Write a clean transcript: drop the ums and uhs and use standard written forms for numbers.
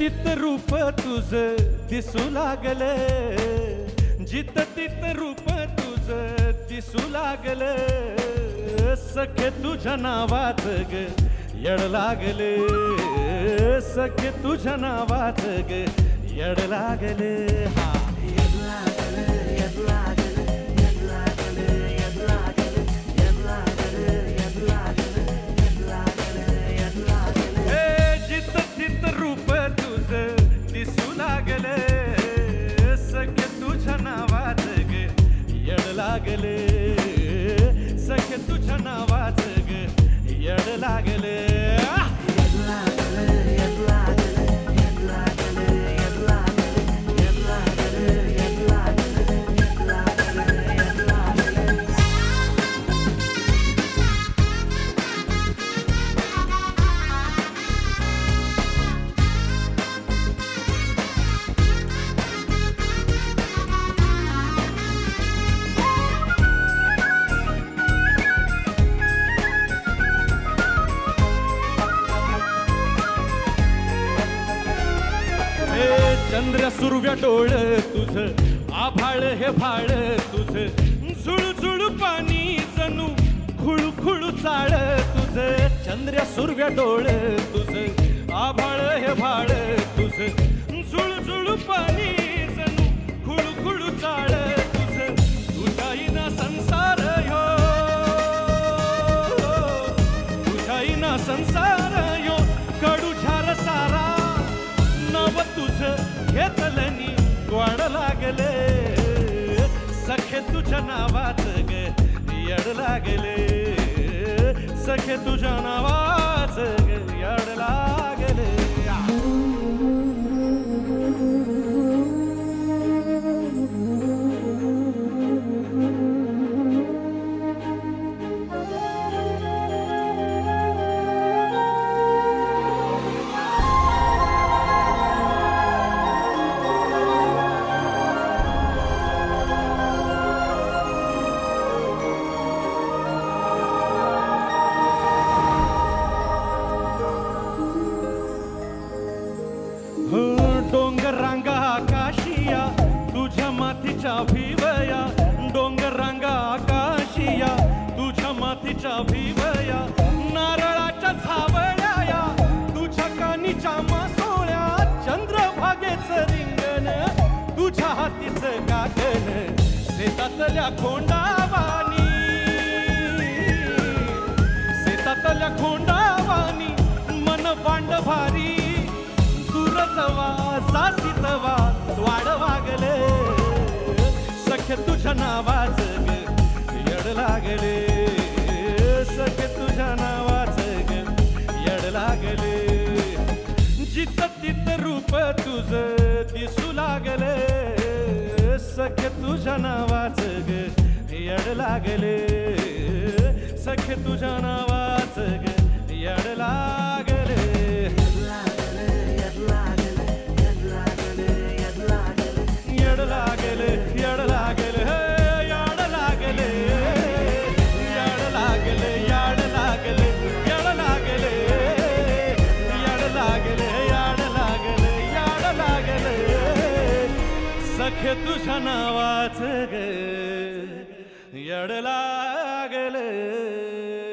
जित रूप तुझ दिसू लागले, जित तित रूप तुझ दिसू लागले, सखे तुझ्या नावात ग येड लागले, सखे तुझ्या नावात ग येड लागले। हा लागले सखे तुझ्या नावात ग येड लागले। चंद्र सुरव्या डोळ तुझ आभाळ हे भाळ तुझ, झुळू झुळू पाणी जणू खुळू खुळू चाळ तुझ, चंद्र सुरव्या डोळ तुझ आभाळ हे भाळ तुझ, झुळू झुळू पाणी जणू खुळू खुळू चाळ तुझ, तुझ्याईना संसार यो, तुझ्याईना संसार यो कडू झार सारा, नाव तुझ घेतलनी गोड लागले, सखे तुझ्या नावात ग येड लागले, सखे तुझ्या नावात ग येड लागले। डोंगरांगा आकाशिया तुझ्या मातीच्या भिवया, डोंगरांगा आकाशिया तुझ्या मातीच्या भिवया, नारळाच्या झावळ्या तुझ्या कानीच्या मासोळ्या, चंद्रभागेचं रिंगण तुझ्या हातीचं काकण, शेतातल्या खोंडावानी, शेतातल्या खोंडावानी मन बांड भारी, सासितवा द्वाड वागले, सखे तुझ्या नावाच ग येड लागले, सखे तुझ्या नावाच ग येड लागले। जित तित रूप तुझ दिसू लागले, सखे तुझ्या नावाच ग येड लागले, सखे तुझ्या नावाच ग येड लागले। सखे तुझ्या नावाच ग येड लागले।